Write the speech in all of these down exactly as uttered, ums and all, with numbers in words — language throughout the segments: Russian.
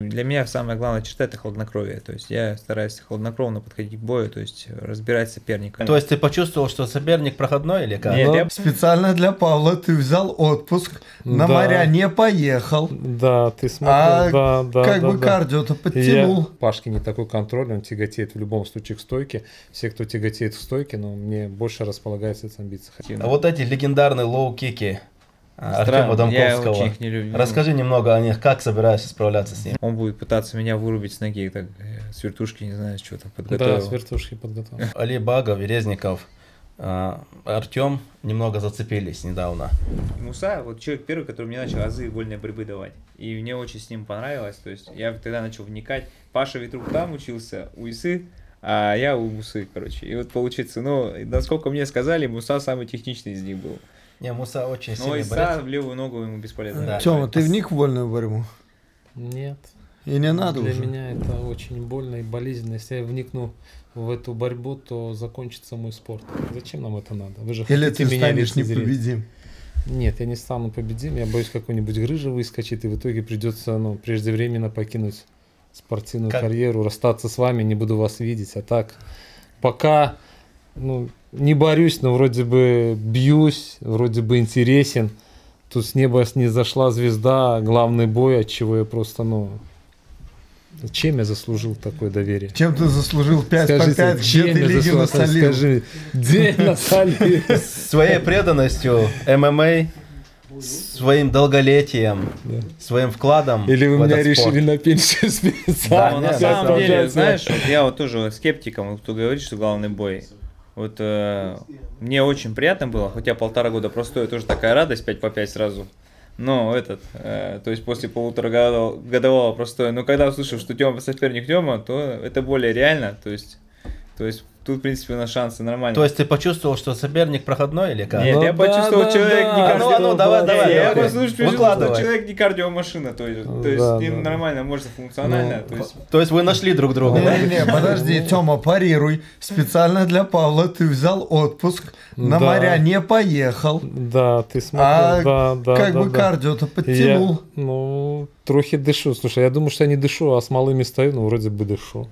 Для меня самая главная черта — это хладнокровие. То есть я стараюсь хладнокровно подходить к бою, то есть разбирать соперника. То есть ты почувствовал, что соперник проходной или как? Нет, я... Специально для Павла ты взял отпуск, на да. моря не поехал. Да, ты смотрел, а да, да, как да, бы да. кардио-то подтянул. Я... Пашке не такой контроль, он тяготеет в любом случае к стойке. Все, кто тяготеет к стойке, но мне больше располагается от амбиций. А вот эти легендарные лоу-кики Артема Дамковского. Я их не люблю. Расскажи немного о них, как собираешься справляться с ним. Он будет пытаться меня вырубить с ноги, так, с вертушки, не знаю, что там подготовил. Да, с вертушки подготовил. Али Бага, Верезников, Артем немного зацепились недавно. Муса, вот человек первый, который мне начал азы вольной борьбы давать. И мне очень с ним понравилось, то есть я тогда начал вникать. Паша Витруб там учился, у Исы, а я у Мусы, короче. И вот получится, ну, насколько мне сказали, Муса самый техничный из них был. Не, Муса очень сильный. Но Иса в левую ногу ему бесполезно. Да. Тёма, ты вник в вольную борьбу? Нет. И не надо Для уже. меня это очень больно и болезненно. Если я вникну в эту борьбу, то закончится мой спорт. Зачем нам это надо? Вы же Или ты меня станешь непобедим? Нет, я не стану победим. Я боюсь, какой-нибудь грыжа выскочит, и в итоге придется ну, преждевременно покинуть спортивную как? карьеру, расстаться с вами, не буду вас видеть. А так, пока... Ну, не борюсь, но вроде бы бьюсь, вроде бы интересен. Тут с неба снизошла звезда, главный бой, от чего я просто, ну... Чем я заслужил такое доверие? Чем ты заслужил пять по пять, где ты лиги насолил? Скажи, где насолил? Своей преданностью ММА, своим долголетием, да. своим вкладом. Или вы меня спорт. решили на пенсию специально? Да, на самом деле, знаешь, вот я вот тоже скептиком, кто говорит, что главный бой... Вот э, мне очень приятно было, хотя полтора года простой, тоже такая радость, пять по пять сразу. Но этот, э, то есть после полуторагодового простой, но когда услышал, что Тёма соперник Тёма, то это более реально, то есть, то есть тут, в принципе, на шансы нормально. То есть ты почувствовал, что соперник проходной или как? Нет, ну, я да, почувствовал, да, человек да, не кардио. А ну, а ну, давай, давай. Я послушал, что человек не кардиомашина, то есть, да, то есть да, им да. нормально, можно функционально. Ну, то, есть... то есть вы нашли друг друга. Не, не, подожди, Тёма, парируй. Специально для Павла ты взял отпуск, на моря не поехал. Да, ты смотрел, да, да. Как бы кардио-то подтянул. Ну, трохи дышу. Слушай, я думаю, что я не дышу, а с малыми стою, но вроде бы дышу.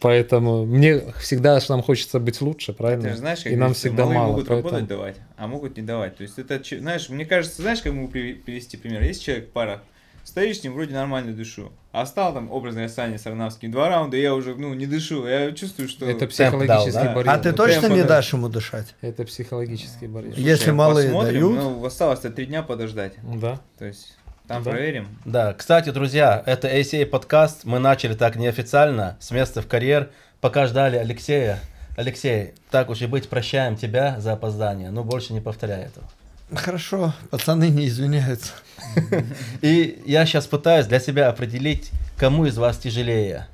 Поэтому мне всегда нам хочется быть лучше, правильно? Ты знаешь, и нам всегда мало. Могут поэтому... работать давать, а могут не давать. То есть это, знаешь, мне кажется, знаешь, как могу привести пример? Есть человек, пара, стоишь с ним, вроде нормально дышу, а стал там, образно, я Саня Сарнавский, два раунда, и я уже, ну, не дышу, я чувствую, что... Это психологический дал, да? барьер. А ты точно Темп не дашь дашь ему дышать? Это психологический барьер. Если малые дают... Ну, осталось-то три дня подождать. Да. То есть... Там да. проверим. Да, кстати, друзья, это эй си эй подкаст. Мы начали так неофициально, с места в карьер. Пока ждали Алексея. Алексей, так уж и быть, прощаем тебя за опоздание. Но больше не повторяй этого. Хорошо, пацаны не извиняются. И я сейчас пытаюсь для себя определить, кому из вас тяжелее.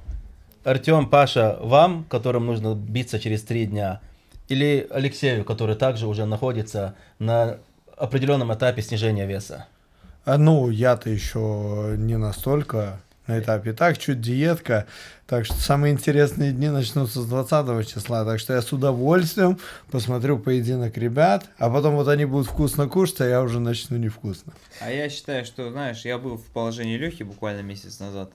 Артем, Паша, вам, которым нужно биться через три дня? Или Алексею, который также уже находится на определенном этапе снижения веса? А ну, я-то еще не настолько на этапе. Так, чуть диетка. Так что самые интересные дни начнутся с двадцатого числа. Так что я с удовольствием посмотрю поединок ребят. А потом вот они будут вкусно кушать, а я уже начну невкусно. А я считаю, что, знаешь, я был в положении Лехи буквально месяц назад.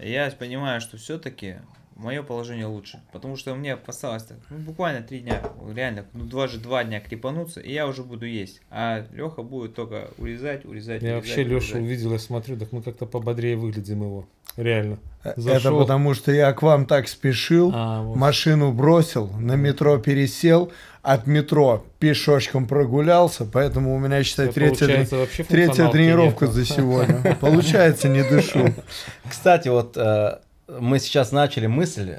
Я понимаю, что все-таки мое положение лучше. Потому что мне осталось ну, буквально три дня. Реально, ну два же два дня крепануться, и я уже буду есть. А Леха будет только урезать, урезать, Я урезать, вообще урезать. Лешу увидел, я смотрю, так мы как-то пободрее выглядим его. Реально. Зашел. Это потому что я к вам так спешил, а, вот. машину бросил, на метро пересел, от метро пешочком прогулялся, поэтому у меня, считай, третья, третья тренировка нет. за сегодня. Получается, не дышу. Кстати, вот... Мы сейчас начали мысль,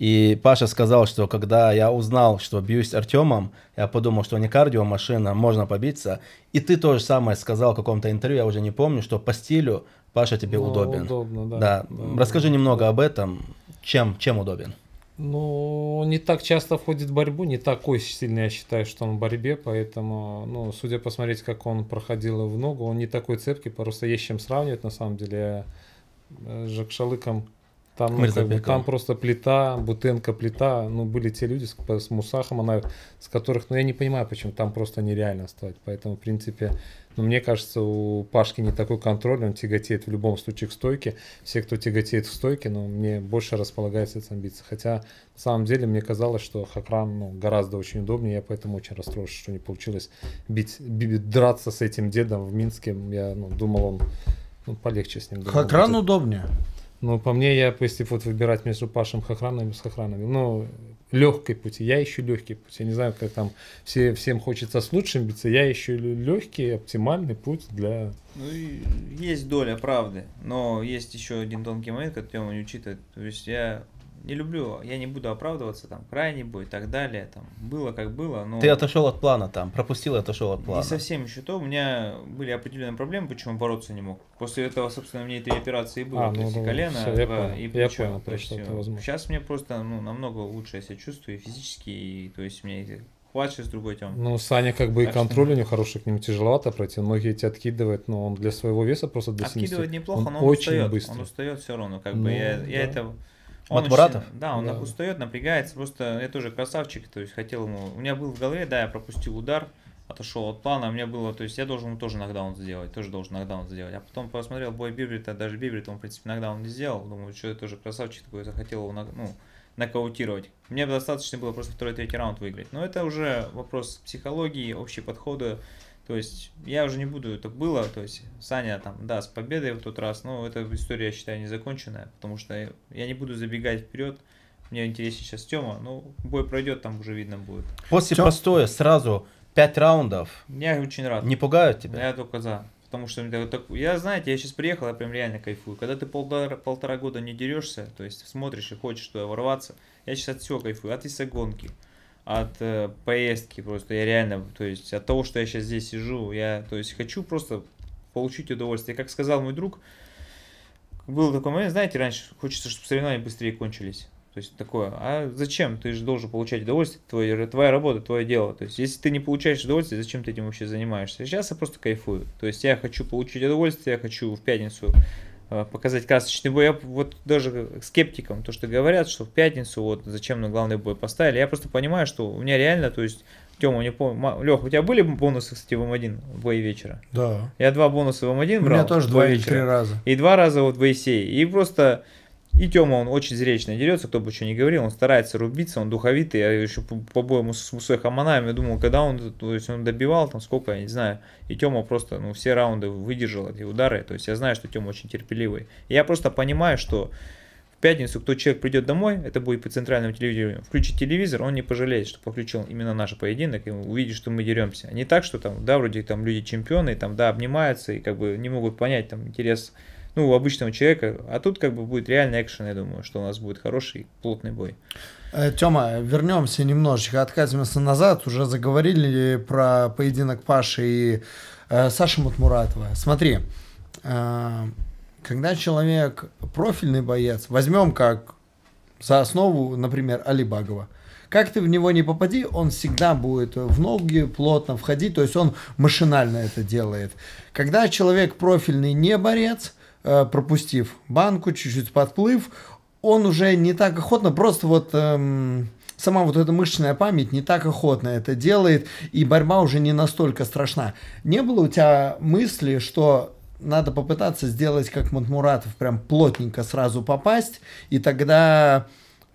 и Паша сказал, что когда я узнал, что бьюсь с Артемом, я подумал, что не кардиомашина, можно побиться. И ты то же самое сказал в каком-то интервью, я уже не помню, что по стилю Паша тебе ну, удобен. Удобно, да. Да. да. Расскажи немного об этом, чем, чем удобен. Ну, не так часто входит в борьбу, не такой сильный, я считаю, что он в борьбе, поэтому, ну, судя посмотреть, как он проходил в ногу, он не такой цепкий, просто есть чем сравнивать на самом деле. С Жакшылыком Там, ну, как бы, там просто плита, Бутенко плита, ну, были те люди с, с Мусахом, она, с которых, ну, я не понимаю, почему там просто нереально стать, поэтому, в принципе, ну, мне кажется, у Пашки не такой контроль, он тяготеет в любом случае к стойке, все, кто тяготеет к стойке, ну, мне больше располагается эта амбиция, хотя, на самом деле, мне казалось, что Хакран, ну, гораздо очень удобнее, я поэтому очень расстроился, что не получилось бить, бить, драться с этим дедом в Минске, я, ну, думал, он, ну, полегче с ним. Думал, Хакран будет удобнее? Ну, по мне, я, если вот выбирать между Пашем Хохраном и с Хохраном, ну, легкий путь, я ищу легкий путь. Я не знаю, как там все, всем хочется с лучшим биться, я ищу легкий, оптимальный путь для... Ну, есть доля правды, но есть еще один тонкий момент, который не учитывает. То есть я не люблю, я не буду оправдываться, там, крайний бой и так далее, там, было как было, но... Ты отошел от плана там, пропустил и отошел от плана. Не совсем еще то, у меня были определенные проблемы, почему бороться не мог. После этого, собственно, у меня этой операции было, а, ну, ну, колено, два, и плечо. Сейчас мне просто, ну, намного лучше я себя чувствую, и физически, и, то есть, мне хватит с другой темы. Ну, Саня, как бы, так и контроль что... у него хороший, к нему тяжеловато пройти, многие эти откидывает, но он для своего веса просто до семидесяти. Откидывает неплохо, он но он очень устает, быстро. Он устает все равно, как ну, бы, я, да. я это... Он Матбратов? Очень, да, он да. устает, напрягается, просто я тоже красавчик, то есть хотел ему, у меня был в голове, да, я пропустил удар, отошел от плана, у меня было, то есть я должен тоже нокдаун сделать, тоже должен нокдаун сделать, а потом посмотрел бой Бибрита, даже Бибрита, он, в принципе, нокдаун не сделал, думаю, что я тоже красавчик такой, захотел его, ну, нокаутировать. Мне достаточно было просто второй-третий раунд выиграть, но это уже вопрос психологии, общие подходы. То есть я уже не буду, это было, то есть Саня там, да, с победой в тот раз, но эта история, я считаю, незаконченная, потому что я не буду забегать вперед, мне интересен сейчас Тёма, ну, бой пройдет, там уже видно будет. После Тём... простоя сразу пять раундов, я очень рад. Не пугают тебя? Я только за, потому что я, знаете, я сейчас приехал, я прям реально кайфую, когда ты полтора, полтора года не дерешься, то есть смотришь и хочешь туда ворваться, я сейчас от всего кайфую, от Иса гонки. От э, поездки просто, я реально, то есть от того, что я сейчас здесь сижу, я, то есть хочу просто получить удовольствие. Как сказал мой друг, был такой момент, знаете, раньше хочется, чтобы соревнования быстрее кончились, то есть такое, а зачем, ты же должен получать удовольствие, твоя, твоя работа, твое дело, то есть если ты не получаешь удовольствие, зачем ты этим вообще занимаешься? Сейчас я просто кайфую, то есть я хочу получить удовольствие, я хочу в пятницу показать красочный бой. Я вот даже скептикам, то что говорят, что в пятницу вот зачем на главный бой поставили, я просто понимаю, что у меня реально, то есть, Тёма, не помню, Лёх, у тебя были бонусы, кстати, в эм один в бое вечера? Да. Я два бонуса в эм один брал. У меня тоже два вечера. Три раза. И два раза вот в эй си эй. И просто... И Тёма, он очень зрелищно дерется, кто бы что ни говорил, он старается рубиться, он духовитый, я еще по бою с Мусой Хаманаем, я думал, когда он, то есть он добивал, там сколько, я не знаю, и Тёма просто, ну, все раунды выдержал эти удары, то есть я знаю, что Тёма очень терпеливый. И я просто понимаю, что в пятницу, кто человек придет домой, это будет по центральному телевидению, включит телевизор, он не пожалеет, что включил именно наш поединок, и увидит, что мы деремся. Не так, что там, да, вроде там люди чемпионы, там, да, обнимаются и как бы не могут понять, там, интерес... Ну, у обычного человека, а тут как бы будет реальный экшен, я думаю, что у нас будет хороший, плотный бой. Тёма, вернемся немножечко, откатимся назад, уже заговорили про поединок Паши и э, Саши Матмуратова. Смотри, э, когда человек профильный боец, возьмем как за основу, например, Али Багова. Как ты в него не попади, он всегда будет в ноги плотно входить, то есть он машинально это делает. Когда человек профильный не борец, пропустив банку, чуть-чуть подплыв, он уже не так охотно, просто вот эм, сама вот эта мышечная память не так охотно это делает, и борьба уже не настолько страшна. Не было у тебя мысли, что надо попытаться сделать, как Матмуратов, прям плотненько сразу попасть, и тогда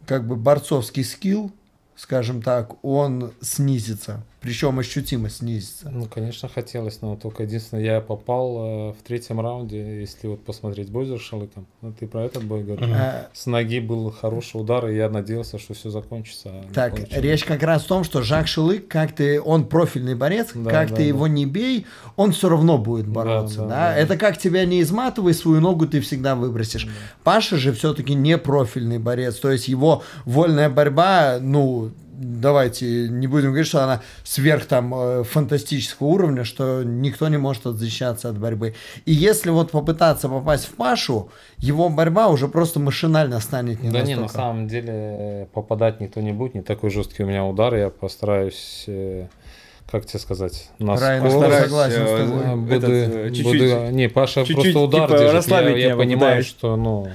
как бы борцовский скилл, скажем так, он снизится, причем ощутимо снизится. Ну, конечно, хотелось, но только единственное, я попал э, в третьем раунде, если вот посмотреть бой с Жакшылыком, ну, ты про этот бой говорил, а... с ноги был хороший удар, и я надеялся, что все закончится. А так, речь как раз в том, что Жакшылык, как ты, он профильный борец, да, как да, ты да. его не бей, он все равно будет бороться, да? да, да? да. Это как тебя не изматывай, свою ногу ты всегда выбросишь. Да. Паша же все-таки не профильный борец, то есть его вольная борьба, ну... Давайте не будем говорить, что она сверх там фантастического уровня, что никто не может защищаться от борьбы. И если вот попытаться попасть в Пашу, его борьба уже просто машинально станет не Да настолько. Не, на самом деле попадать никто не будет, не такой жесткий у меня удар, я постараюсь... Как тебе сказать? Нас согласен с тобой. Буду, этот, буду, чуть-чуть, не, Паша чуть-чуть, просто удар типа, держит. Я, я понимаю, что... Ну,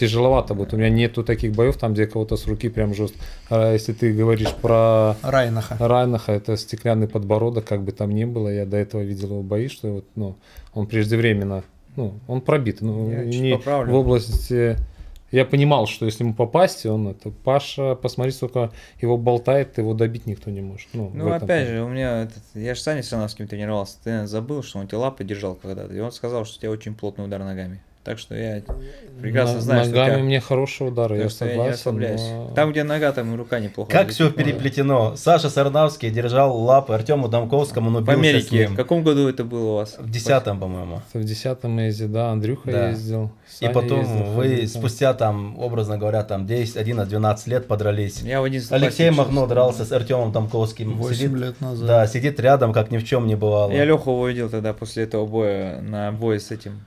тяжеловато будет. У меня нету таких боев, там, где кого-то с руки прям жестко. Если ты говоришь про Райнаха, Райнаха это стеклянный подбородок, как бы там ни было. Я до этого видел его бои, что вот, ну, он преждевременно, ну, он пробит. Ну, я не в области... Я понимал, что если ему попасть, он это... Паша, посмотри, сколько его болтает, его добить никто не может. Ну, ну опять же, у меня... Этот... Я же с Саней Сарнавским тренировался. Ты, наверное, забыл, что он тебя лапы держал когда-то. И он сказал, что у тебя очень плотный удар ногами. Так что я прекрасно на, знаю, ногами что... Ногами тебя... мне хороший удар, я согласен. Я но... Там, где нога, там и рука неплохо. Как все переплетено. Может. Саша Сарнавский держал лапы Артему Дамковскому, но в Америке. В каком году это было у вас? В десятом, по-моему. В десятом езде, да, Андрюха да. ездил. Саня и потом ездил, вы ездил. Спустя, там, образно говоря, там десять, одиннадцать, двенадцать лет подрались. Я в Алексей Махно дрался с Артемом Дамковским. восемь сидит, лет назад. Да, сидит рядом, как ни в чем не бывало. Я Леху увидел тогда после этого боя на бое с этим.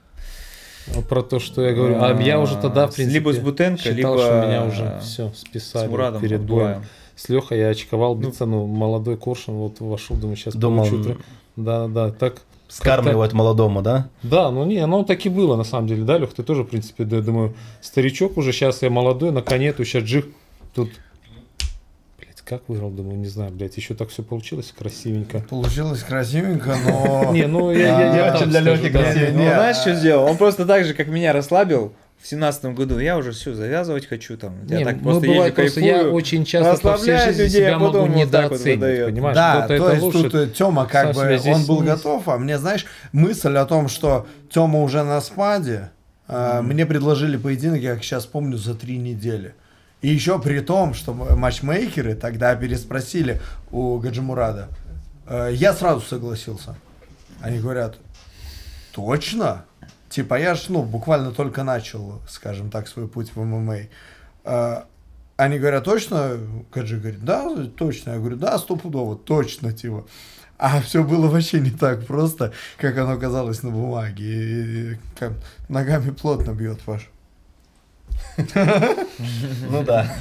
Про то, что я говорю. А я уже тогда, в принципе, либо с Бутенко, считал, либо что меня уже все списали с Мурадом перед боем. С Лехой я очковал биться, ну, молодой коршун, вот вошел, думаю, сейчас Думал... получу. Да, да, так. Скармливать молодому, да? Да, ну не, ну так и было, на самом деле, да, Лех, ты тоже, в принципе, да, я думаю, старичок уже, сейчас я молодой, наконец, сейчас джих тут... Как выиграл, думаю, не знаю, блядь, еще так все получилось красивенько. Получилось красивенько, но... Не, ну я очень для Лехи красивенько. Знаешь, что сделал? Он просто так же, как меня, расслабил в семнадцатом году. Я уже все, завязывать хочу там. Я так просто езжу, кайфую. Я очень часто по всей жизни себя могу недооценить, понимаешь? Да, то есть тут Тёма как бы, он был готов, а мне, знаешь, мысль о том, что Тёма уже на спаде, мне предложили поединок, я сейчас помню, за три недели. И еще при том, что матчмейкеры тогда переспросили у Гаджи Мурада, я сразу согласился. Они говорят, точно? Типа я ж, ну, буквально только начал, скажем так, свой путь в ММА. Они говорят, точно? Гаджи говорит, да, точно. Я говорю, да, стопудово, точно, типа. А все было вообще не так просто, как оно казалось на бумаге. И, и, как, ногами плотно бьет Паша. Ну да,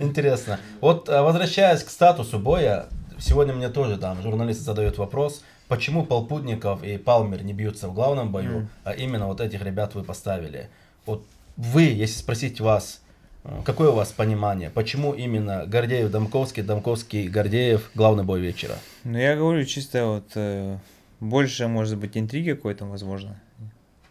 интересно. Вот возвращаясь к статусу боя, сегодня мне тоже там журналисты задают вопрос, почему Полпудников и Палмер не бьются в главном бою, а именно вот этих ребят вы поставили. Вот вы, если спросить вас, какое у вас понимание, почему именно Гордеев-Дамковский, Дамковский-Гордеев главный бой вечера? Ну я говорю чисто вот, больше может быть интриги какой-то возможно.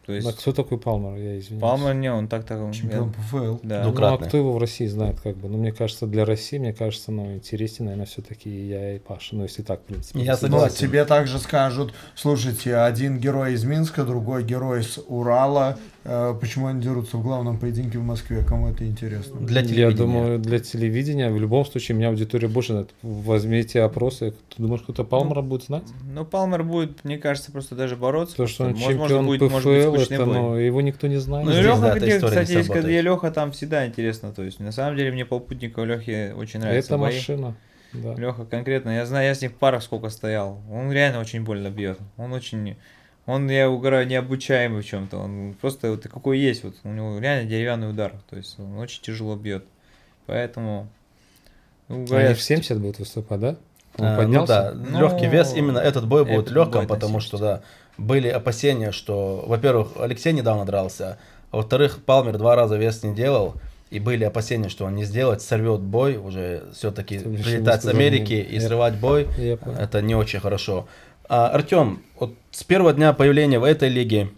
То есть... А кто такой Палмер? Я извиняюсь. Палмер, не, он так-то... Так, чемпион ПФЛ. Да. Ну, а кто его в России знает, как бы? Ну, мне кажется, для России, мне кажется, ну, интереснее, наверное, все-таки я и Паша. Ну, если так, в принципе. Я согласен. Тебе также скажут, слушайте, один герой из Минска, другой герой из Урала. Э, почему они дерутся в главном поединке в Москве? Кому это интересно? Для телевидения. Я думаю, для телевидения. В любом случае, у меня аудитория больше. Возьмите опросы. Ты думаешь, кто-то Палмера будет знать? Ну, Палмер будет, мне кажется, просто даже бороться. То, что он чемпион ПФЛ. Это, но его никто не знает. Ну, Леха, где, кстати, есть, когда Леха, там всегда интересно. То есть, на самом деле, мне Полпутников Лехе очень нравится. Это бои. Машина. Да. Леха конкретно, я знаю, я с ним в парах сколько стоял. Он реально очень больно бьет. Он очень, он, я угораю, необучаемый в чем-то. Он просто вот какой есть, вот у него реально деревянный удар. То есть, он очень тяжело бьет. Поэтому... Ну, говорят, они в семьдесят будут выступать, да? Он а, поднялся? Ну, да, но... легкий вес. Именно этот бой будет этот легким, бой, потому что, да, были опасения, что, во-первых, Алексей недавно дрался, а во-вторых, Палмер два раза вес не делал, и были опасения, что он не сделает, сорвет бой, уже все-таки прилетать с Америки и срывать бой, это не очень хорошо. А, Артем, вот с первого дня появления в этой лиге,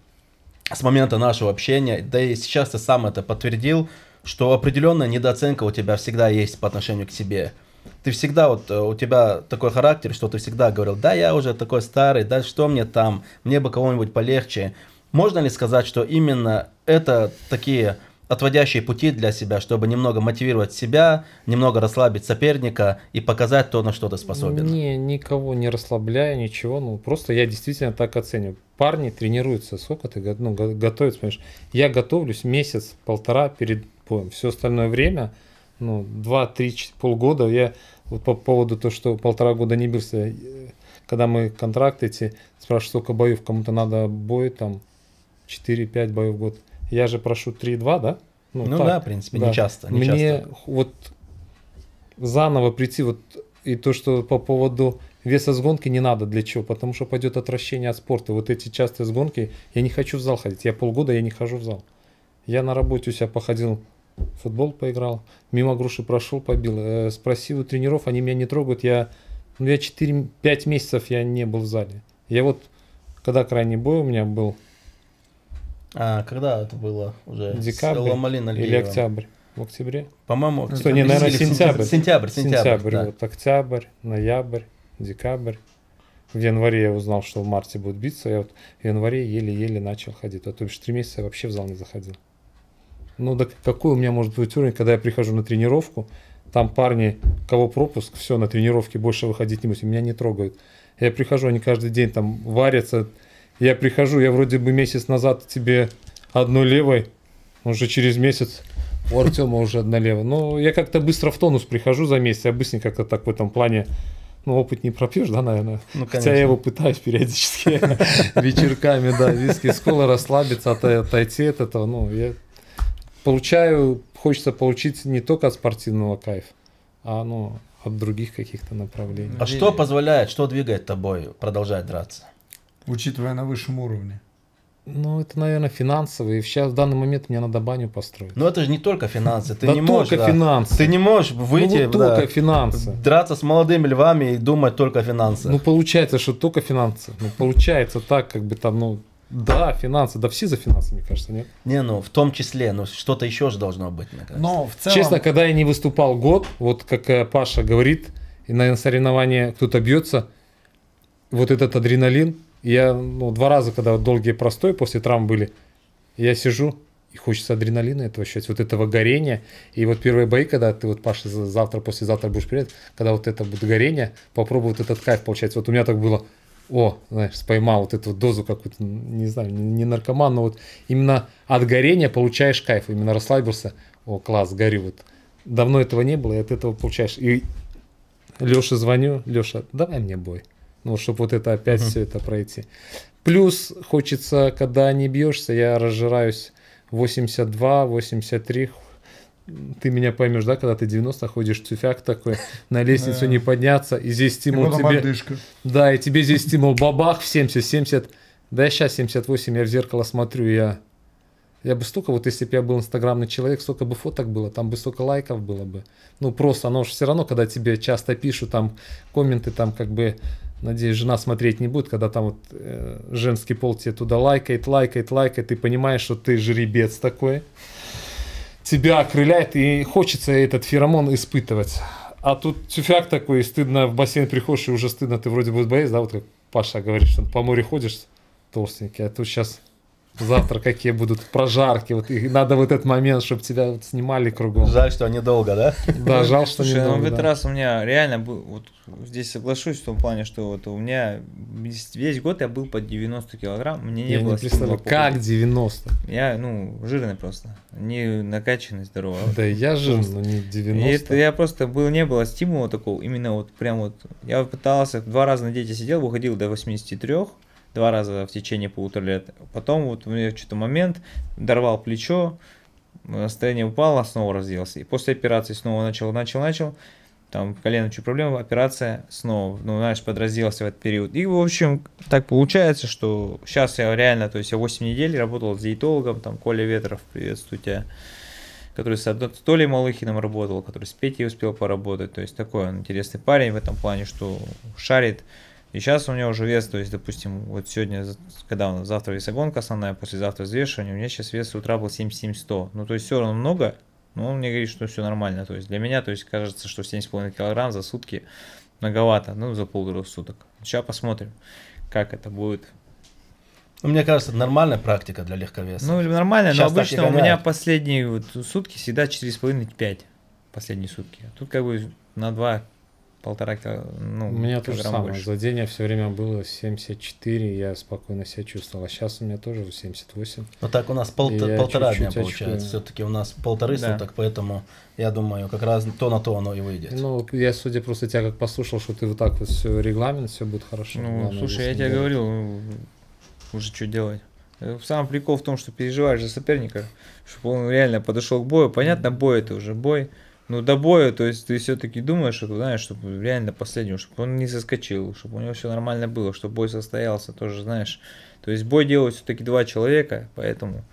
с момента нашего общения, да и сейчас ты сам это подтвердил, что определенная недооценка у тебя всегда есть по отношению к себе. Ты всегда, вот у тебя такой характер, что ты всегда говорил, да, я уже такой старый, да, что мне там, мне бы кого-нибудь полегче. Можно ли сказать, что именно это такие отводящие пути для себя, чтобы немного мотивировать себя, немного расслабить соперника и показать то, на что ты способен? Не, никого не расслабляю, ничего, ну просто я действительно так оцениваю. Парни тренируются, сколько ты ну, готовишь, понимаешь? Я готовлюсь месяц-полтора перед боем, все остальное время... Ну, два-три полгода, я вот по поводу того, что полтора года не бился, когда мы контракты эти, спрашивают, сколько боев, кому-то надо бой, там, четыре-пять боев в год. Я же прошу три-два, да? Ну, ну да, в принципе, да. Не часто. Не Мне часто. Вот заново прийти, вот и то, что по поводу веса сгонки не надо, для чего? Потому что пойдет отвращение от спорта. Вот эти частые сгонки, я не хочу в зал ходить, я полгода я не хожу в зал. Я на работе у себя походил, футбол поиграл, мимо груши прошел, побил. Э, спросил у тренеров, они меня не трогают. Я, ну, я четыре-пять месяцев я не был в зале. Я вот, когда крайний бой у меня был. А, когда это было уже? Декабрь или октябрь? В октябре? По-моему, октябрь. Что, не, наверное, сентябрь. Сентябрь, сентябрь. Сентябрь, да. Вот, октябрь, ноябрь, декабрь. В январе я узнал, что в марте будут биться. Я вот в январе еле-еле начал ходить. А то бишь три месяца я вообще в зал не заходил. Ну да какой у меня может быть уровень, когда я прихожу на тренировку, там парни, кого пропуск, все, на тренировке больше выходить не будем, меня не трогают. Я прихожу, они каждый день там варятся. Я прихожу, я вроде бы месяц назад тебе одной левой, уже через месяц у Артема уже одна левая. Но я как-то быстро в тонус прихожу за месяц, я быстренько как-то так в этом плане. Ну, опыт не пропьешь, да, наверное? Ну, хотя я его пытаюсь периодически вечерками, да, виски с колой расслабиться, отойти от этого. Ну, я получаю, хочется получить не только от спортивного кайф, а ну, от других каких-то направлений. А что позволяет, что двигает тобой продолжать драться? Учитывая на высшем уровне. Ну, это, наверное, финансовые. Сейчас в данный момент мне надо баню построить. Но это же не только финансы. Ты да не можешь, только да, финансы. Ты не можешь выйти, ну, вот только да, финансы. Драться с молодыми львами и думать только финансы. Ну, получается, что только финансы. Ну, получается так, как бы там, ну, да, финансы. Да все за финансы, мне кажется, нет? Не, ну, в том числе, ну, что-то еще же должно быть, мне кажется. Но в целом... Честно, когда я не выступал год, вот как Паша говорит, и на соревнования кто-то бьется, вот этот адреналин. Я, ну, два раза, когда вот долгие простой после травм были, я сижу, и хочется адреналина этого ощущать, вот этого горения. И вот первые бои, когда ты вот, Паша, завтра, послезавтра будешь перед, когда вот это будет горение, попробуй вот этот кайф получать. Вот у меня так было, о, знаешь, поймал вот эту дозу какую-то, не знаю, не наркоман, но вот именно от горения получаешь кайф, именно расслабился, о, класс, горю, вот. Давно этого не было, и от этого получаешь. И Лёше звоню, Лёша, давай мне бой. Ну, чтобы вот это опять uh-huh. все это пройти. Плюс хочется, когда не бьешься, я разжираюсь восемьдесят два, восемьдесят три. Ты меня поймешь, да, когда ты девяносто ходишь, тюфяк такой, на лестницу не подняться. И здесь стимул тебе. Да, и тебе здесь стимул бабах в семьдесят, семьдесят. Да я сейчас семьдесят восемь, я в зеркало смотрю, я... Я бы столько, вот если бы я был инстаграмный человек, столько бы фоток было, там бы столько лайков было бы. Ну, просто, оно же все равно, когда тебе часто пишут, там, комменты, там, как бы... Надеюсь, жена смотреть не будет, когда там вот э, женский пол тебе туда лайкает, лайкает, лайкает. Ты понимаешь, что ты жеребец такой. Тебя окрыляет, и хочется этот феромон испытывать. А тут тюфяк такой, и стыдно, в бассейн приходишь, и уже стыдно, ты вроде бы боец, да, вот как Паша говорит, что по морю ходишь толстенький, а тут сейчас завтра какие будут прожарки. Вот, и надо в этот момент, чтобы тебя вот снимали кругом. Жаль, что недолго, да? Да, жаль, что недолго. Слушай, ну в этот раз у меня реально был... Вот... Здесь соглашусь в том плане, что вот у меня весь год я был под девяносто килограмм, мне не я было... Я не представляю, как девяносто? Я, ну, жирный просто, не накачанный, здоровый. Да я жирный, но не девяносто. И это я просто был, не было стимула такого, именно вот прям вот... Я пытался, два раза на диете сидел, выходил до восьмидесяти трёх, два раза в течение полутора лет. Потом вот у меня что-то момент, дорвал плечо, настроение упало, снова разделся. И после операции снова начал, начал, начал. Там колено чуть проблема, операция снова, ну, знаешь, подразделся в этот период. И, в общем, так получается, что сейчас я реально, то есть я восемь недель работал с диетологом, там, Коля Ветров, приветствую тебя, который с Толей Малыхиным работал, который с Петей успел поработать, то есть такой он интересный парень в этом плане, что шарит. И сейчас у меня уже вес, то есть, допустим, вот сегодня, когда у нас завтра весогонка основная, послезавтра взвешивание, у меня сейчас вес с утра был семьдесят семь сто, ну, то есть все равно много. Но он мне говорит, что все нормально. То есть для меня, то есть кажется, что семь с половиной килограмм за сутки многовато, ну за полтора суток. Сейчас посмотрим, как это будет. Ну, мне кажется, это нормальная практика для легковеса. Ну, нормально, но обычно у меня последние вот сутки всегда четыре с половиной — пять. Последние сутки. Тут как бы на два — полтора килограмма. Ну, у меня тоже самое. За день я все время было семьдесят четыре, я спокойно себя чувствовал. А сейчас у меня тоже семьдесят восемь. Ну так у нас пол полтора чуть -чуть дня получается. Все-таки у нас полторы да. суток, поэтому я думаю, как раз то на то оно и выйдет. Ну, я, судя просто тебя как послушал, что ты вот так вот все регламент, все будет хорошо. Ну, главное, слушай, я тебе говорил, уже что делать. Сам прикол в том, что переживаешь за соперника, чтобы он реально подошел к бою. Понятно, бой это уже бой. Ну, до боя, то есть ты все-таки думаешь, что, знаешь, чтобы реально до последнего, чтобы он не соскочил, чтобы у него все нормально было, чтобы бой состоялся, тоже, знаешь. То есть бой делают все-таки два человека, поэтому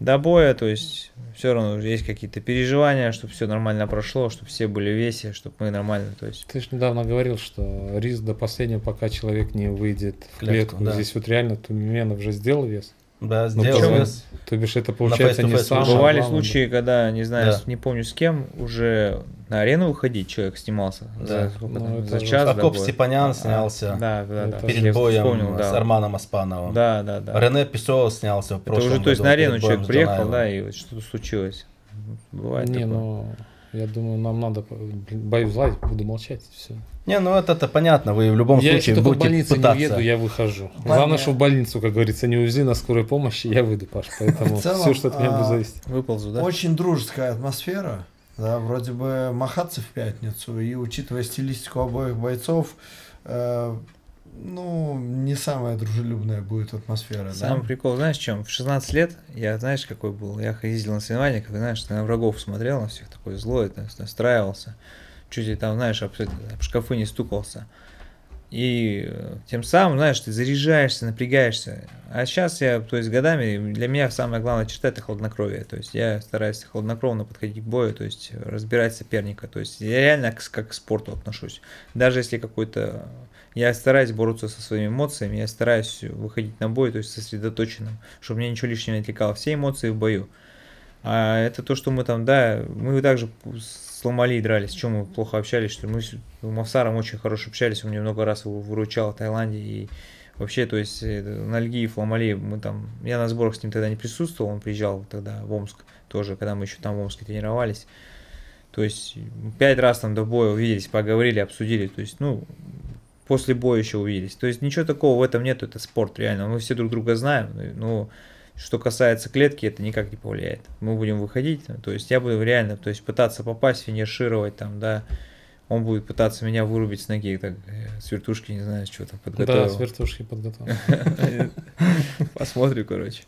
до боя, то есть все равно есть какие-то переживания, чтобы все нормально прошло, чтобы все были в весе, чтобы мы нормально, то есть... Ты же недавно говорил, что риск до последнего, пока человек не выйдет в клетку. клетку да. Здесь вот реально Туменов уже сделал вес. Да, сделал ну, вес. То бишь это получается не сам. Бывали главное, случаи, да. когда, не знаю, да. не помню с кем, уже на арену выходить человек снимался. Да. За, ну, за час. Акоп Степанян а, снялся да, да, да, перед боем вспомнил, да. с Арманом Оспановым. Да, да, да. Рене Писо снялся в прошлом году. То есть на арену человек приехал, да, и вот что-то случилось. Бывает не, такое. Ну, я думаю, нам надо, боюсь злать, буду молчать, все. Не, ну это-то понятно, вы в любом я, случае будете больнице пытаться. Я в больницу не уеду, я выхожу. Понятно. Главное, что в больницу, как говорится, не увези на скорой помощи, я выйду, Паш, поэтому целом, все, что от меня а, будет зависеть. Выползу, да? Очень дружеская атмосфера, да, вроде бы махаться в пятницу, и учитывая стилистику обоих бойцов, э, ну, не самая дружелюбная будет атмосфера. Самый да? прикол, знаешь, в чем? В шестнадцать лет, я, знаешь, какой был, я ездил на соревнования, как, знаешь, на врагов смотрел, на всех такой злой, настраивался. Чуть ли там, знаешь, об, об шкафы не стукался. И тем самым, знаешь, ты заряжаешься, напрягаешься. А сейчас я, то есть годами, для меня самая главная черта — это хладнокровие. То есть я стараюсь хладнокровно подходить к бою, то есть разбирать соперника. То есть я реально как, как к спорту отношусь. Даже если какой-то... Я стараюсь бороться со своими эмоциями, я стараюсь выходить на бой, то есть сосредоточенным, чтобы мне ничего лишнего не отвлекало. Все эмоции в бою. А это то, что мы там, да, мы также с Ломали дрались, чем мы плохо общались, что мы с Мавсаром очень хорошо общались, он мне много раз его выручал в Таиланде, и вообще, то есть, на Альгиев, Ломали, мы там, я на сборах с ним тогда не присутствовал, он приезжал тогда в Омск тоже, когда мы еще там в Омске тренировались, то есть, пять раз там до боя увиделись, поговорили, обсудили, то есть, ну, после боя еще увиделись, то есть, ничего такого в этом нету, это спорт, реально, мы все друг друга знаем, но... Что касается клетки, это никак не повлияет. Мы будем выходить, то есть я буду реально, то есть пытаться попасть, финишировать там, да. Он будет пытаться меня вырубить с ноги, так, с вертушки, не знаю, что там подготовил. Да, с вертушки подготовил. Посмотрим, короче.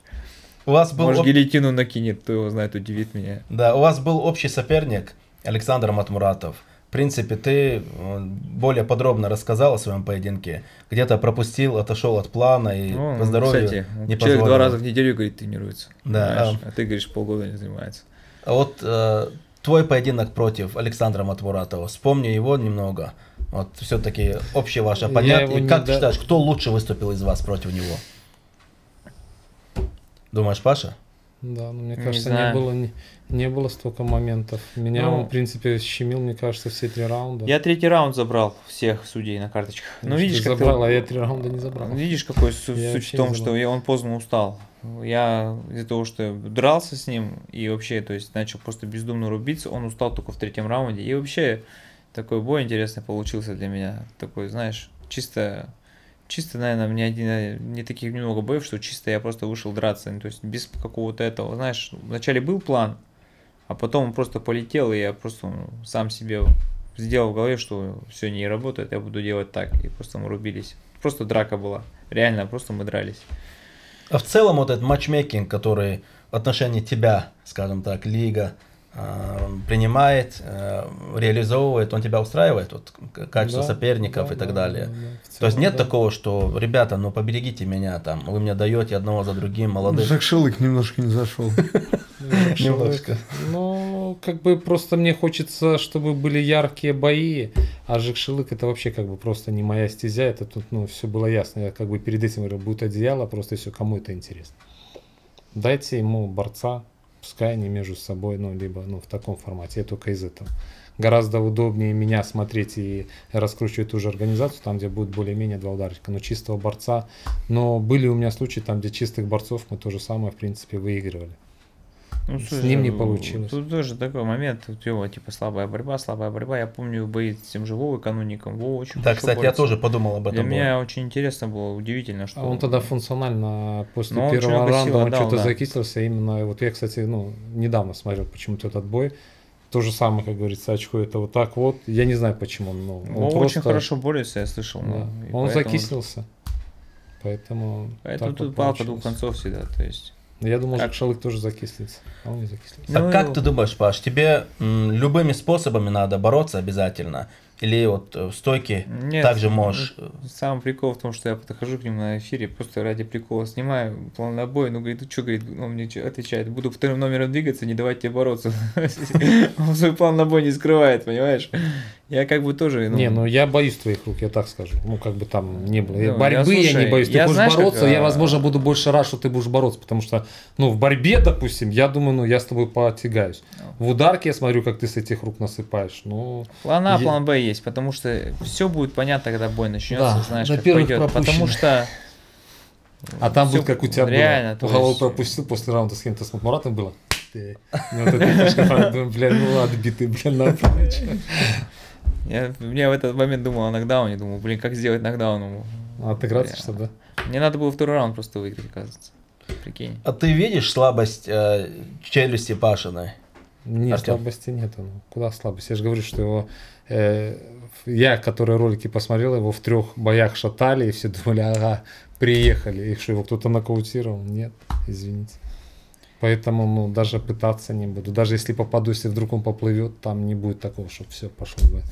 У вас был. Может, гильотину накинет, кто его знает, удивит меня. Да, у вас был общий соперник Александр Матмуратов. В принципе, ты более подробно рассказал о своем поединке. Где-то пропустил, отошел от плана и ну, по здоровью кстати, не позволил. Человек два раза в неделю, говорит, тренируется. Да. А... а ты, говоришь, полгода не занимается. А вот э, твой поединок против Александра Матмуратова. Вспомни его немного. Вот все-таки общий ваш оппонент. И как ты да... считаешь, кто лучше выступил из вас против него? Думаешь, Паша? Да, ну, мне кажется, не, не, было, не, не было столько моментов. Меня ну, он, в принципе, щемил, мне кажется, все три раунда. Я третий раунд забрал всех судей на карточках. Ну, ну видишь, как забрал, ты... а я три раунда не забрал. Видишь, какой суть в том, что я, он поздно устал. Я из-за того, что дрался с ним и вообще, то есть, начал просто бездумно рубиться, он устал только в третьем раунде. И вообще, такой бой интересный получился для меня. Такой, знаешь, чисто... Чисто, наверное, мне один, не таких немного боев, что чисто я просто вышел драться. То есть без какого-то этого, знаешь, вначале был план, а потом он просто полетел, и я просто сам себе сделал в голове, что все не работает, я буду делать так. И просто мы рубились. Просто драка была. Реально, просто мы дрались. А в целом вот этот матчмейкинг, который в отношении тебя, скажем так, лига принимает, реализовывает, он тебя устраивает, вот, качество да, соперников да, и так да, далее. Да, да. Целом, то есть нет да. такого, что, ребята, ну поберегите меня, там, вы мне даете одного за другим молодых. Жакшылык немножко не зашел. Немножко. Ну, как бы просто мне хочется, чтобы были яркие бои, а Жакшылык это вообще как бы просто не моя стезя, это тут, ну, все было ясно. Я как бы перед этим говорю, будет одеяло, просто все, кому это интересно. Дайте ему борца, пускай они между собой, ну, либо ну, в таком формате, я только из этого. Гораздо удобнее меня смотреть и раскручивать ту же организацию, там, где будет более-менее два ударчика, но чистого борца. Но были у меня случаи, там, где чистых борцов мы то же самое, в принципе, выигрывали. Ну, с слушай, ним не получилось. Тут тоже такой момент, типа, типа слабая борьба, слабая борьба. Я помню бои с тем же Вовой Канунником. Вова очень да, кстати, борется. Я тоже подумал об этом. Для меня очень интересно было, удивительно, что... А он тогда функционально после но первого он раунда он что-то да. закислился. Именно, вот я, кстати, ну, недавно смотрел почему-то этот бой. То же самое, как говорится, очко это вот так вот. Я не знаю, почему. Но он Вова просто... очень хорошо борется, я слышал. Да. Он поэтому... закислился. Поэтому... Поэтому тут вот палка двух концов всегда, то есть... Я думал, как... Жакшылык тоже закислится, а он не закислится. А ну, как его... ты думаешь, Паш, тебе м, любыми способами надо бороться обязательно? Или вот в стойке Нет, также можешь? Сам прикол в том, что я подхожу к ним на эфире, просто ради прикола снимаю, план на бой, ну говорит, ты что, говорит, он мне отвечает, буду вторым номером двигаться, не давать тебе бороться. Он свой план на бой не скрывает, понимаешь? Я как бы тоже... Не, ну я боюсь твоих рук, я так скажу. Ну как бы там не было. Борьбы я не боюсь. Ты будешь бороться, я, возможно, буду больше рад, что ты будешь бороться, потому что, ну в борьбе, допустим, я думаю, ну я с тобой потягаюсь. В ударке я смотрю, как ты с этих рук насыпаешь. План А, план Б есть, потому что все будет понятно, когда бой начнется, да, знаешь, на как пойдет, потому что... А там будет, как у тебя реально, было, голову есть... пропустил, после раунда с кем-то с Матмуратом было, бля, ну отбитый, бля, на Я в этот момент думал о нокдауне, думал, блин, как сделать нокдаун ему. Отыграться, что ли, да? Мне надо было второй раунд просто выиграть, оказывается, прикинь. А ты видишь слабость челюсти Пашиной? Нет, слабости нет, куда слабость, я же говорю, что его... Я, которые ролики посмотрел, его в трех боях шатали, и все думали, ага, приехали. Их что, его кто-то нокаутировал? Нет, извините. Поэтому, ну, даже пытаться не буду. Даже если попаду, если вдруг он поплывет, там не будет такого, чтобы все пошло бы.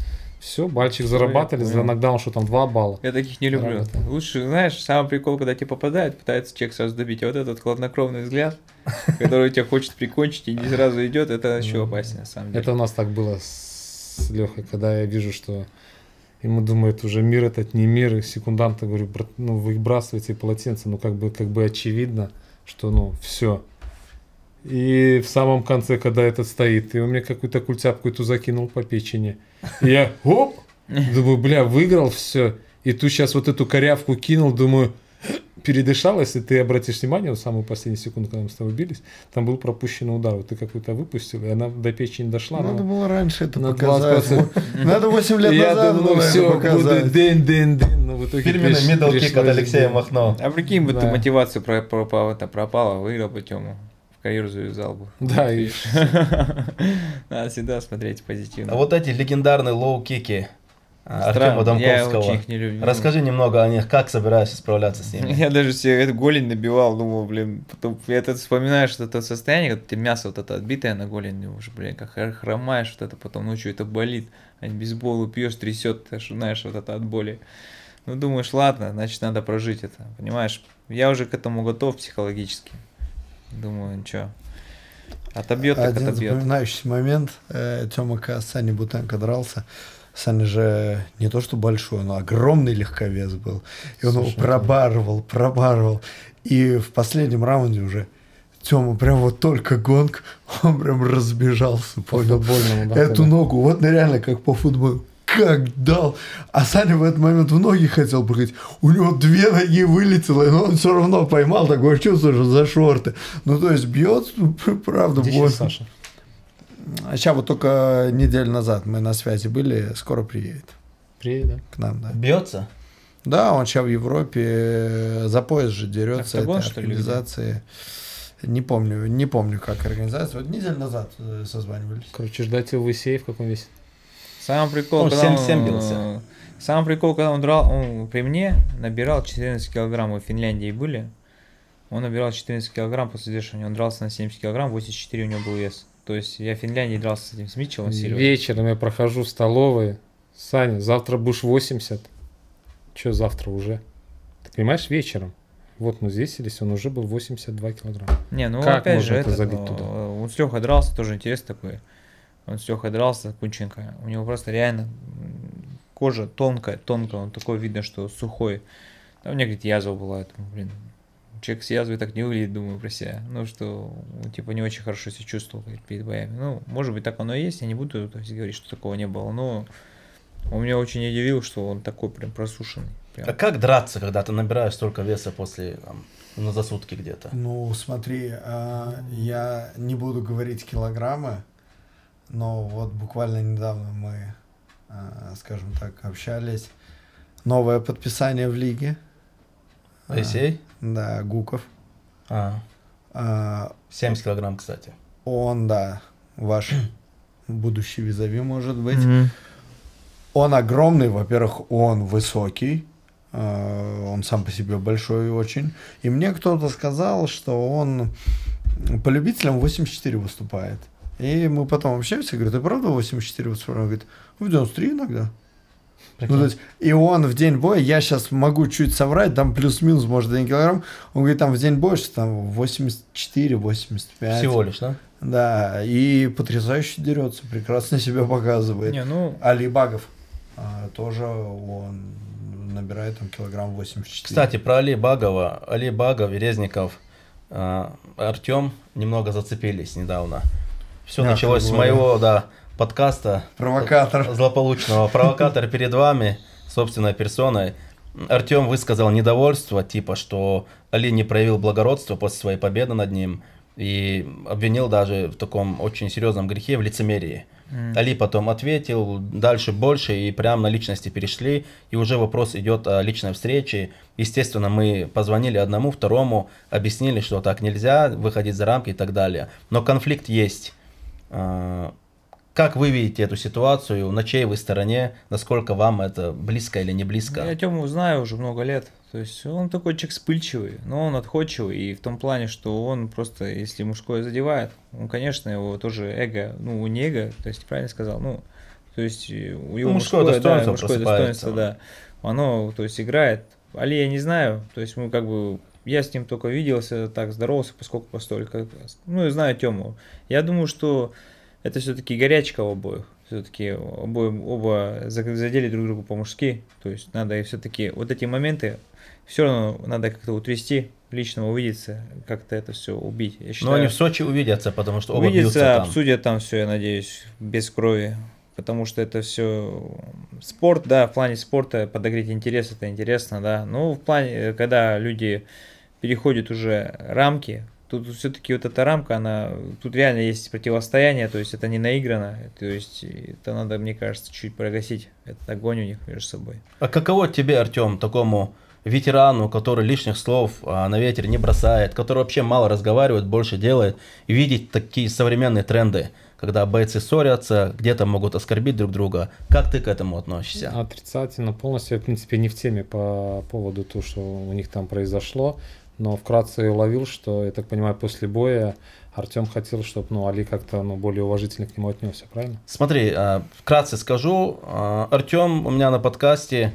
Все, бальчик зарабатывали, за нокдаун, что там два балла. Я таких не люблю. Работали. Лучше, знаешь, самый прикол, когда тебе попадают, пытается человек сразу добить. А вот этот хладнокровный взгляд, который тебя хочет прикончить и не сразу идет, это еще опаснее, на самом деле. Это у нас так было с Лехой, когда я вижу, что ему думают уже мир этот не мир, и секундам-то говорю, ну выбрасывайте полотенце, ну как бы как бы очевидно, что ну все. И в самом конце, когда этот стоит, и он мне какую-то культяпку эту закинул по печени, и я оп, думаю, бля, выиграл все, и тут сейчас вот эту корявку кинул, думаю, передышал, если ты обратишь внимание, в самую последнюю секунду, когда мы с тобой бились, там был пропущен удар, вот ты какой-то выпустил, и она до печени дошла. Надо было раньше это показать. Надо восемь лет назад было это показать. Фирменный мидл-кик от Алексея Махно. А прикинь бы ты, мотивация пропала, выиграл бы Тему, в карьеру завязал бы. Да, и надо всегда смотреть позитивно. А вот эти легендарные лоу-кики Артема Дамковского. Расскажи немного о них, как собираешься справляться с ними. Я даже себе эту голень набивал, думал, блин, потом я это вспоминаю, что это состояние, когда ты мясо вот это отбитое на голени, уже, блин, как хромаешь, вот это потом ночью это болит, а бейсболу пьешь, трясет, знаешь, вот это от боли. Ну, думаешь, ладно, значит, надо прожить это, понимаешь? Я уже к этому готов психологически. Думаю, ничего. Отобьет, так отобьет. Один запоминающийся момент, Тёмака с Саней Бутенко дрался. Саня же не то что большой, но огромный легковес был. И он Совершенно. его пробарывал, пробарывал. И в последнем раунде уже Тёма прям вот только гонг, он прям разбежался, понял, больно, да, эту да. ногу. Вот реально как по футболу. Как дал. А Саня в этот момент в ноги хотел прыгать. У него две ноги вылетело, но он все равно поймал такое чувство, что за шорты. Ну то есть бьет, правда, больно. Саша? Сейчас вот только неделю назад мы на связи были, скоро приедет. Приедет, да? К нам, да. Бьется? Да, он сейчас в Европе за пояс же дерется, этой организации. Не помню, не помню, как организация. Вот неделю назад созванивались. Короче, ждать его в эй си эй в каком весе? Сам прикол, он когда он, бился. Сам прикол, когда он драл, он при мне набирал четырнадцать килограмм, мы в Финляндии были. Он набирал четырнадцать килограмм после взвешивания, он дрался на семьдесят килограмм, восемьдесят четыре у него был вес. То есть я в Финляндии дрался с этим с Митчеллом. Вечером я прохожу в столовой. Саня, завтра будешь восемьдесят. Че завтра уже? Ты понимаешь, вечером. Вот мы взвесились, он уже был восемьдесят два килограмма. Не, ну как опять же это, это забить туда? Он с Лехой дрался, тоже интерес такой. Он с Лехой дрался, Кунченко. У него просто реально кожа тонкая, тонкая. Он такой видно, что сухой. А у меня, говорит, язва была. Я думаю, блин. Человек с язвой так не выглядит, думаю, про себя. Ну, что, типа, не очень хорошо себя чувствовал, говорит, перед боями. Ну, может быть, так оно и есть. Я не буду то есть, говорить, что такого не было. Но он меня очень удивил, что он такой прям просушенный. Прям. А как драться, когда ты набираешь столько веса после, там, ну, за сутки где-то? Ну, смотри, я не буду говорить килограммы, но вот буквально недавно мы, скажем так, общались. Новое подписание в лиге. эй си эй? Да, Гуков. А. А, семьдесят килограмм, кстати. Он, да, ваш будущий визави, может быть. Mm-hmm. Он огромный, во-первых, он высокий. Он сам по себе большой очень. И мне кто-то сказал, что он по любителям восемьдесят четыре выступает. И мы потом общаемся, говорит, ты правда восемьдесят четыре выступаешь? Он говорит, в девяносто три иногда. Ну, то есть, и он в день боя, я сейчас могу чуть соврать, там плюс-минус, может, один килограмм, он говорит, там в день боя, что там восемьдесят четыре, восемьдесят пять. Всего лишь, да? Да, и потрясающе дерется, прекрасно себя показывает. Не, ну... Али Багов а, тоже он набирает там килограмм восемьдесят четыре. Кстати, про Али Багова, Али Багов, Верезников, а, Артем немного зацепились недавно. Все а, началось с моего, да, подкаста. Провокатор. Злополучного. Провокатор перед вами, собственной персоной. Артем высказал недовольство, типа, что Али не проявил благородства после своей победы над ним. И обвинил даже в таком очень серьезном грехе в лицемерии. Mm. Али потом ответил, дальше больше, и прям на личности перешли. И уже вопрос идет о личной встрече. Естественно, мы позвонили одному, второму, объяснили, что так нельзя, выходить за рамки и так далее. Но конфликт есть. Как вы видите эту ситуацию, на чьей вы стороне, насколько вам это близко или не близко? Я Тему знаю уже много лет, то есть он такой человек вспыльчивый, но он отходчивый, и в том плане, что он просто, если мужское задевает, он, конечно, его тоже эго, ну не эго, то есть правильно сказал, ну, то есть у его ну, мужское, мужское достоинство, да, мужское достоинство, да, оно, то есть играет. Али я не знаю, то есть мы как бы... Я с ним только виделся, так здоровался, поскольку постолько. Ну и знаю Тему. Я думаю, что это все-таки горячка у обоих. Все-таки оба задели друг друга по-мужски. То есть надо и все-таки вот эти моменты все равно надо как-то утрясти, лично увидеться, как-то это все убить. Я считаю, но они в Сочи увидятся, потому что оба бьются там. Обсудят там все, я надеюсь, без крови. Потому что это все спорт, да, в плане спорта подогреть интерес, это интересно, да. Но в плане, когда люди переходят уже рамки, тут все-таки вот эта рамка, она, тут реально есть противостояние, то есть это не наиграно, то есть это надо, мне кажется, чуть прогасить этот огонь у них между собой. А каково тебе, Артем, такому ветерану, который лишних слов на ветер не бросает, который вообще мало разговаривает, больше делает, видеть такие современные тренды, когда бойцы ссорятся, где-то могут оскорбить друг друга. Как ты к этому относишься? Отрицательно, полностью, я, в принципе, не в теме по поводу того, что у них там произошло, но вкратце уловил, что, я так понимаю, после боя Артем хотел, чтобы ну, Али как-то ну, более уважительно к нему отнесся, правильно? Смотри, вкратце скажу, Артем у меня на подкасте,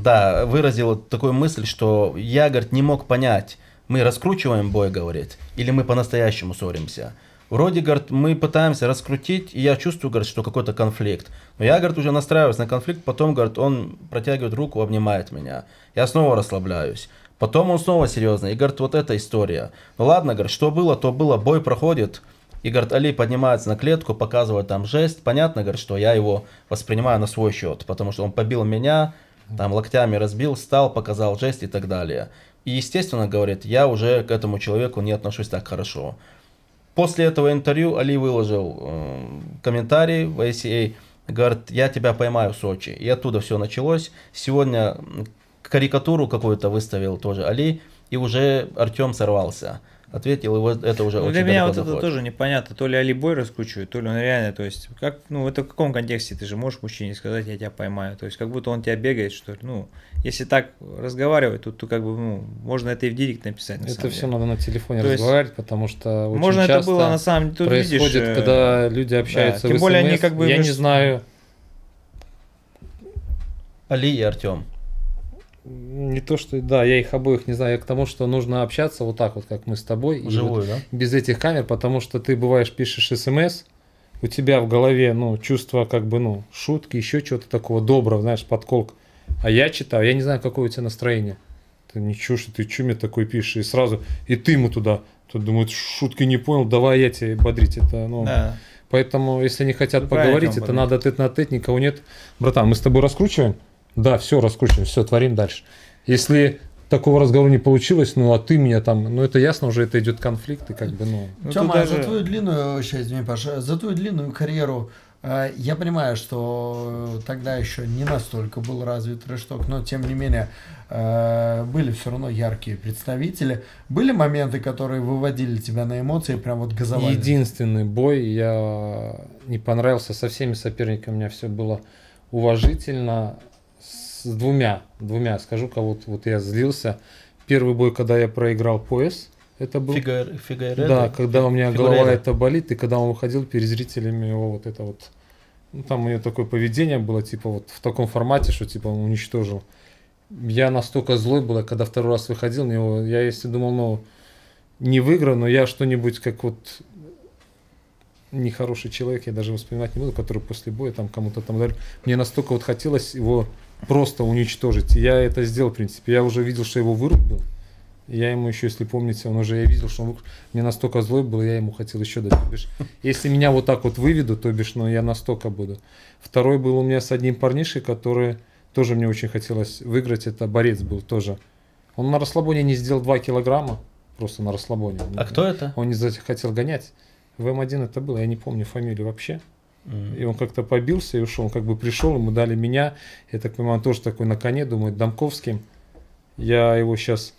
да, выразил такую мысль, что я, говорит, не мог понять, мы раскручиваем бой, говорит, или мы по-настоящему ссоримся. Вроде, говорит, мы пытаемся раскрутить, и я чувствую, говорит, что какой-то конфликт. Но я, говорит, уже настраиваюсь на конфликт, потом, говорит, он протягивает руку, обнимает меня. Я снова расслабляюсь. Потом он снова серьезно, и, говорит, вот эта история. Ну ладно, говорит, что было, то было, бой проходит. И, говорит, Али поднимается на клетку, показывает там жест. Понятно, говорит, что я его воспринимаю на свой счет, потому что он побил меня, там локтями разбил, встал, показал жест и так далее. И, естественно, говорит, я уже к этому человеку не отношусь так хорошо. После этого интервью Али выложил э, комментарий в эй си эй, говорит, я тебя поймаю в Сочи. И оттуда все началось. Сегодня карикатуру какую-то выставил тоже Али, и уже Артем сорвался. Ответил, и вот это уже ну, очень далеко. Для меня вот заходит. Это тоже непонятно, то ли Али бой раскручивает, то ли он реально, то есть, как, ну, это в каком контексте ты же можешь мужчине сказать, я тебя поймаю, то есть, как будто он тебя бегает, что ли, ну, если так разговаривать, то, то как бы, ну, можно это и в директ написать, на это все деле. Надо на телефоне то разговаривать, есть, потому что очень можно часто это было, на самом деле, тут происходит, видишь, когда люди общаются, да, тем в более они как бы, я между... не знаю. Али и Артем. Не то, что... Да, я их обоих не знаю. Я к тому, что нужно общаться вот так вот, как мы с тобой. Живую, вот, да? Без этих камер, потому что ты, бываешь, пишешь смс, у тебя в голове, ну, чувство, как бы, ну, шутки, еще чего-то такого доброго, знаешь, подколк. А я читаю, я не знаю, какое у тебя настроение. Ты ничего, что ты чуме такой пишешь, и сразу, и ты ему туда. Тут думают, шутки не понял, давай я тебе бодрить. Это, ну... Да. Поэтому, если они хотят ну, поговорить, это бодрить. Надо тет на тет, никого нет. Братан, мы с тобой раскручиваем? Да, все раскручиваем, все, творим дальше. Если такого разговора не получилось, ну а ты меня там, ну это ясно уже, это идет конфликт, и как бы, ну... ну Тёма, даже... за твою длинную, сейчас, извини, Паша, за твою длинную карьеру, э, я понимаю, что тогда еще не настолько был развит трэш-ток, но тем не менее, э, были все равно яркие представители. Были моменты, которые выводили тебя на эмоции, прям вот газовали? Единственный бой, я не понравился со всеми соперниками, у меня все было уважительно. С двумя, двумя, скажу, кого вот, вот я злился. Первый бой, когда я проиграл пояс, это был... Фигуэр, Фигуэреда. Да, когда у меня Фигуэреда. Голова это болит, и когда он выходил перед зрителями, его вот это вот Ну, там у нее такое поведение было, типа, вот в таком формате, что, типа, он уничтожил. Я настолько злой был, когда второй раз выходил на него, я, если думал, ну, не выиграю, но я что-нибудь, как вот нехороший человек, я даже воспоминать не буду, который после боя там кому-то там ударил. Мне настолько вот хотелось его просто уничтожить. Я это сделал, в принципе. Я уже видел, что его вырубил. Я ему еще, если помните, он уже, я видел, что он мне настолько злой был, я ему хотел еще дать. То бишь, если меня вот так вот выведу, то бишь, ну, я настолько буду. Второй был у меня с одним парнишей, который тоже мне очень хотелось выиграть. Это борец был тоже. Он на расслабоне не сделал два килограмма, просто на расслабоне. А он, кто это? Он не захотел гонять. В эм один это было, я не помню фамилию вообще. Mm-hmm. И он как-то побился и ушел. Он как бы пришел, ему дали меня. Я так понимаю, он тоже такой на коне, думает, Дамковским. Я его сейчас...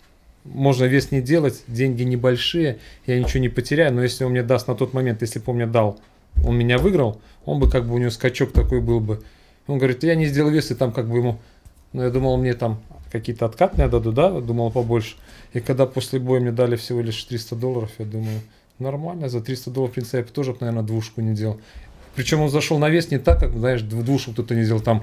Можно вес не делать, деньги небольшие, я ничего не потеряю, но если он мне даст на тот момент, если бы он мне дал, он меня выиграл, он бы как бы у него скачок такой был бы. Он говорит, я не сделал вес, и там как бы ему, ну я думал, мне там какие-то откатные дадут, да, думал побольше. И когда после боя мне дали всего лишь триста долларов, я думаю, нормально, за триста долларов, в принципе, я бы тоже, наверное, двушку не делал. Причем он зашел на вес не так, как, знаешь, двушку кто-то не делал, там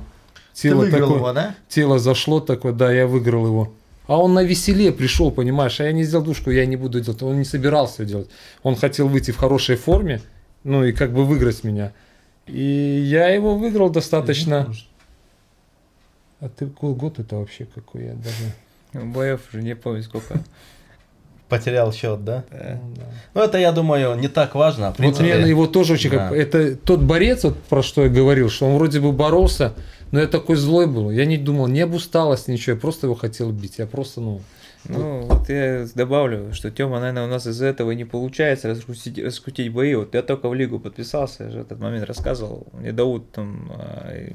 тело, такое, его, да? тело зашло такое, да, я выиграл его. А он на веселе пришел, понимаешь, а я не сделал душку, я не буду делать, он не собирался делать. Он хотел выйти в хорошей форме, ну и как бы выиграть меня. И я его выиграл достаточно. А ты какой год это вообще какой? Я даже... Боев уже не помню сколько. Потерял счет, да? Да. Ну это, я думаю, не так важно. В принципе... Вот мне его тоже очень... Да. Как... Это тот борец, вот, про что я говорил, что он вроде бы боролся, но я такой злой был, я не думал ни об усталости, ничего, я просто его хотел бить, я просто, ну... Ну, вот я добавлю, что Тёма, наверное, у нас из-за этого не получается раскрутить, раскрутить бои, вот я только в лигу подписался, я же этот момент рассказывал, мне Даут там,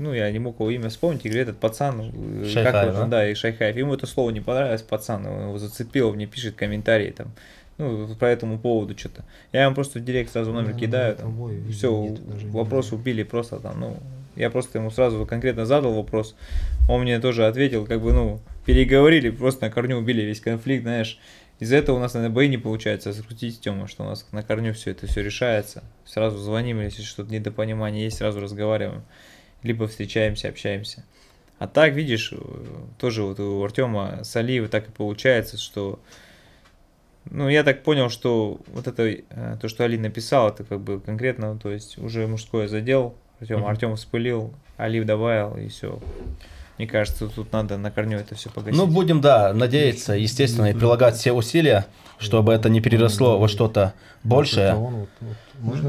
ну, я не мог его имя вспомнить, и говорит, этот пацан, Шайхаев, как он, да? да, и Шайхаев, ему это слово не понравилось, пацан, он его зацепил, мне пишет комментарии там. Ну, по этому поводу что-то. Я ему просто в директ сразу номер да, кидаю. Там, тобой, все, нет, вопрос убили просто там, ну. Я просто ему сразу конкретно задал вопрос. Он мне тоже ответил, как бы, ну, переговорили, просто на корню убили весь конфликт, знаешь. Из-за этого у нас, наверное, бои не получается раскрутить Тёму, что у нас на корню все это все решается. Сразу звоним, если что-то недопонимание есть, сразу разговариваем. Либо встречаемся, общаемся. А так, видишь, тоже вот у Артема с Алиевым так и получается, что... Ну, я так понял, что вот это, то, что Али написал, это как бы конкретно, то есть уже мужское задел, Артем, mm-hmm. Артем вспылил, Али добавил и все. Мне кажется, тут надо на корню это все погасить. Ну, будем, да, надеяться, естественно, и прилагать все усилия, чтобы это не переросло во что-то большее.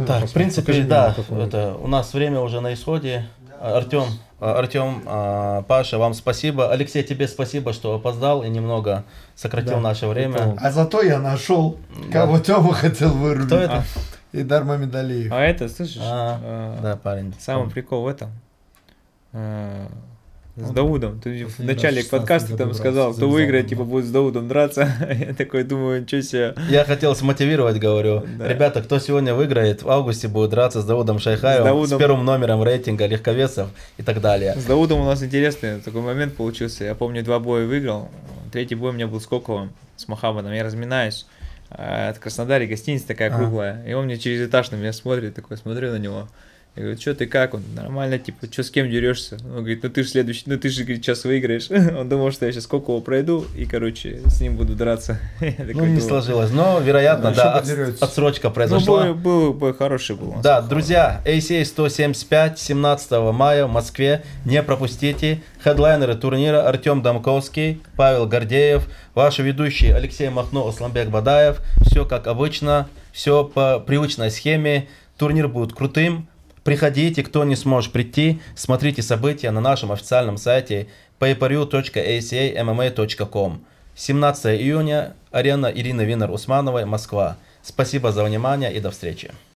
Да, в принципе, да, это, у нас время уже на исходе. Артем, Артем, Паша, вам спасибо. Алексей, тебе спасибо, что опоздал и немного сократил да, наше время. А зато я нашел, кого да. Тёма хотел вырубить. Кто это? Идар Мамедалиев. А это, слышишь? А, а, да, парень. Самый он. Прикол в этом. А, с он, Даудом. Ты в начале подкаста там сказал, кто выиграет, типа будет с Даудом драться. Я такой думаю, ничего себе. Я хотел смотивировать, говорю. Да. Ребята, кто сегодня выиграет, в августе будет драться с Даудом Шайхаевым, с, Даудом... с первым номером рейтинга легковесов и так далее. С Даудом у нас интересный такой момент получился. Я помню, два боя выиграл. Третий бой у меня был с Коковым, с Мохаммадом. Я разминаюсь. От Краснодара гостиница такая круглая. А. И он мне через этаж на меня смотрит, такой, смотрю на него. Я говорю, что ты как? Он нормально, типа, что с кем дерешься? Он говорит, ну ты же следующий, ну ты же, говорит, сейчас выиграешь. Он думал, что я сейчас Кокову пройду и, короче, с ним буду драться. Ну, не сложилось, но, вероятно, да, отсрочка произошла. Ну, был хороший был. Да, друзья, эй си эй сто семьдесят пять, семнадцатого мая в Москве. Не пропустите. Хедлайнеры турнира Артем Дамковский, Павел Гордеев, ваши ведущие Алексей Махно, Осламбек Бадаев. Все как обычно, все по привычной схеме. Турнир будет крутым. Приходите, кто не сможет прийти, смотрите события на нашем официальном сайте пэй пэ ю точка эй си эй эм эм эй точка ком. семнадцатого июня, арена Ирина Винер-Усмановой, Москва. Спасибо за внимание и до встречи.